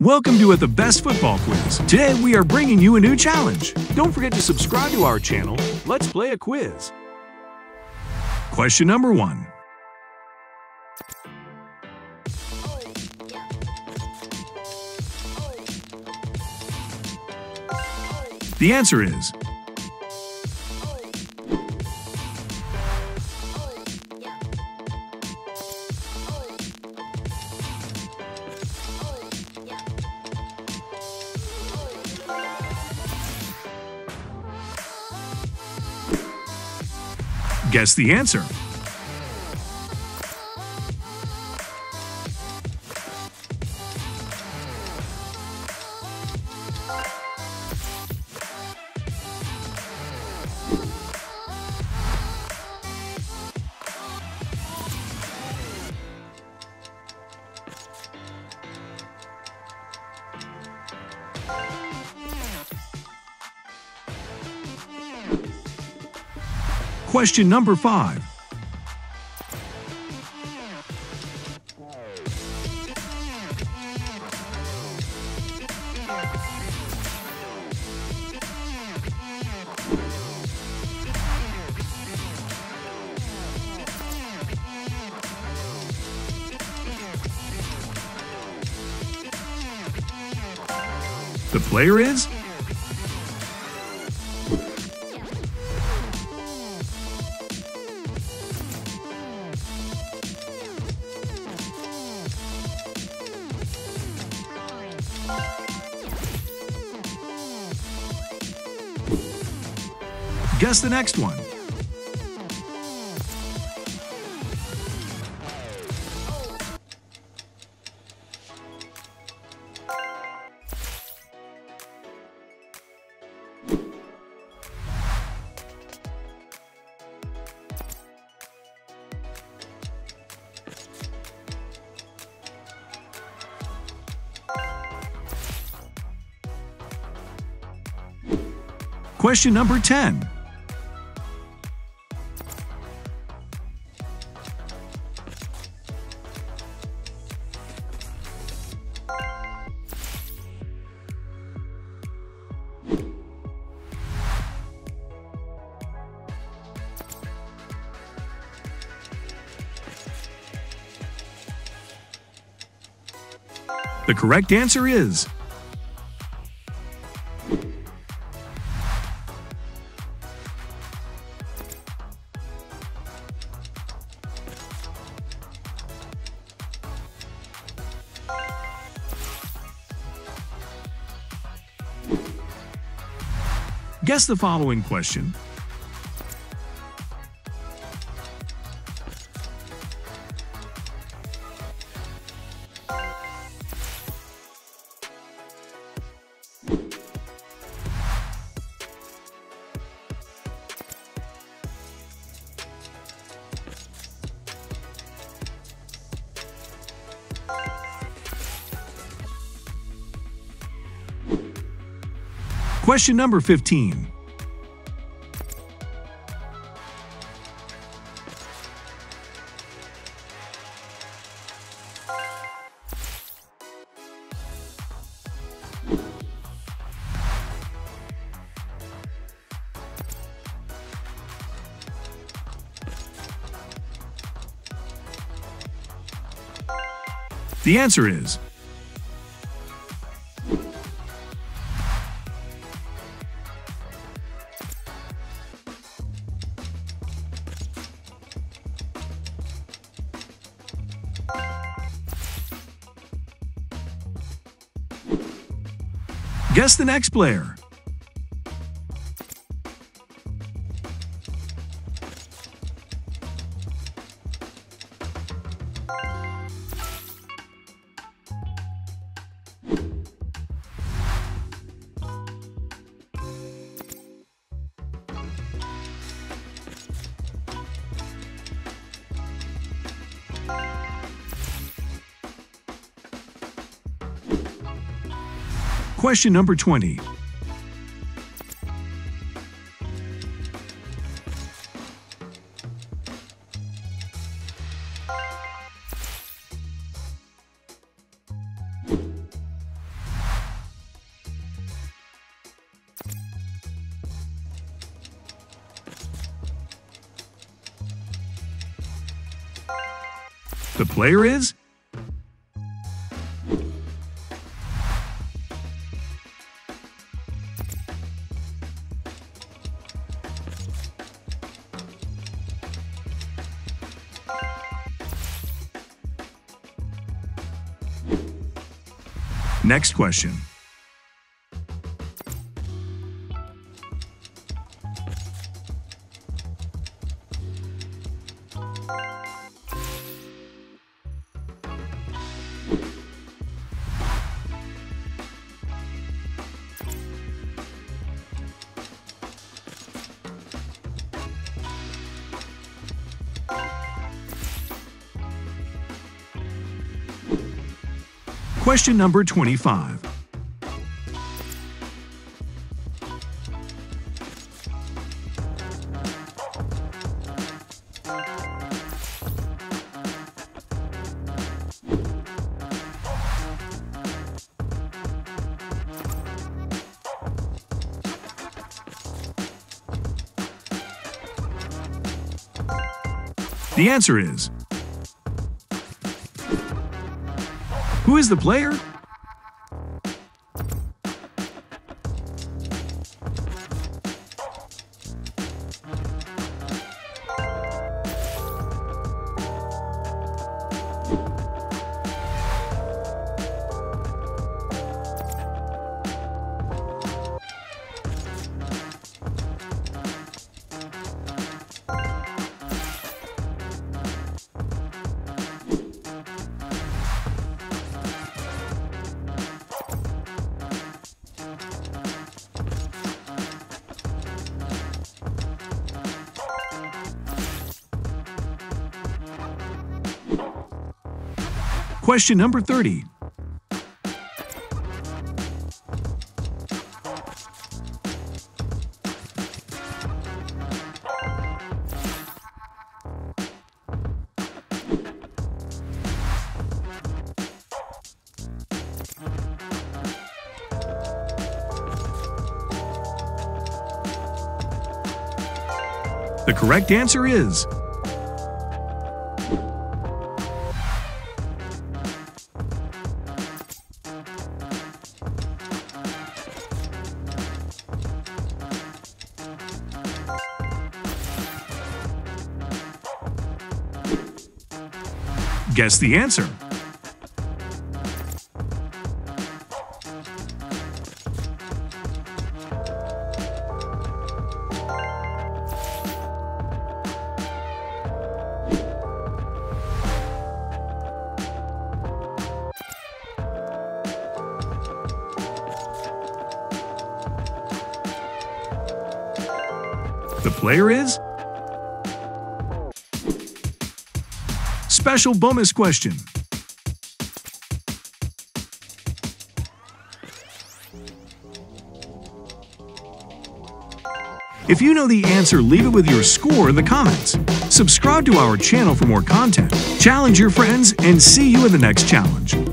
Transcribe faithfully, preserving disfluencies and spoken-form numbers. Welcome to At the Best Football Quiz. Today we are bringing you a new challenge. Don't forget to subscribe to our channel. Let's play a quiz. Question number one. The answer is guess the answer. Question number five. The player is guess the next one. Question number ten. The correct answer is guess the following question. Question number fifteen. The answer is guess the next player. Question number twenty. the player is? Next question. Question number twenty-five. The answer is, who is the player? Question number thirty. The correct answer is, guess the answer. The player is? Special bonus question. If you know the answer, leave it with your score in the comments. Subscribe to our channel for more content. Challenge your friends and see you in the next challenge.